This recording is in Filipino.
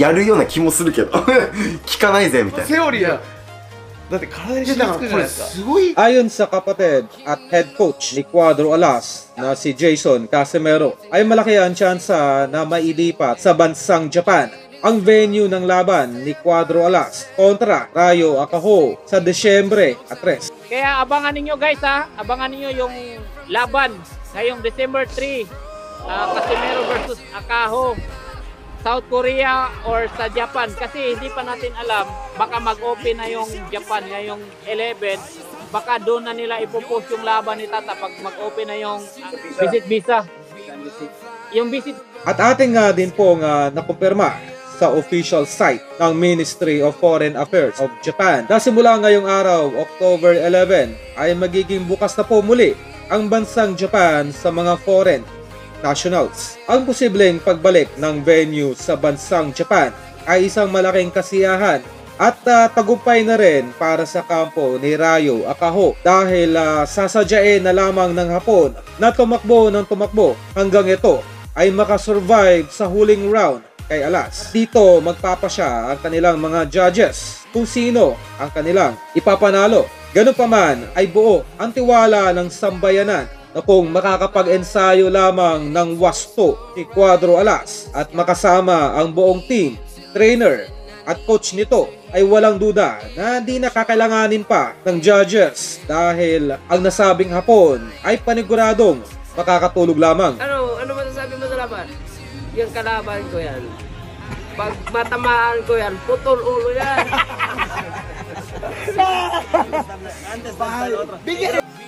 やるような気もするけど聞かないぜみたいな。セオリーやだって体に染みつくじゃないですか。すごい。Ayon sa kapatid at head coach ni Cuadro Alas na si Jason Casimero ay malaki ang tsansa na mailipat sa bansang Japan ang venue ng laban ni Cuadro Alas kontra Ryo Akaho sa Desyembre 3. Kaya abangan ninyo guys ha, abangan ninyo yung laban ngayong December 3 Casimero versus Akaho. South Korea or sa Japan kasi hindi pa natin alam, baka mag-open na yung Japan ngayong 11, baka doon na nila ipopost yung laban ni Tata pag mag-open na yung visit visa. Yung visit. At ating din pong nakumpirma sa official site ng Ministry of Foreign Affairs of Japan na simula ngayong araw, October 11, ay magiging bukas na po muli ang bansang Japan sa mga foreign nationals. Ang posibleng pagbalik ng venue sa bansang Japan ay isang malaking kasiyahan at tagumpay na rin para sa kampo ni Ryo Akaho dahil sasadyain na lamang ng Hapon na tumakbo ng tumakbo hanggang ito ay makasurvive sa huling round kay Alas. Dito magpapasya ang kanilang mga judges kung sino ang kanilang ipapanalo. Ganun pa man ay buo ang tiwala ng sambayanan na kung makakapag-ensayo lamang ng wasto si Cuadro Alas at makasama ang buong team, trainer at coach nito ay walang duda na hindi nakakailanganin pa ng judges dahil ang nasabing Hapon ay paniguradong makakatulog lamang. Ano masasabi mo sa laban? Yung kalaban ko yan. Pag matamaan ko yan, putol ulo yan.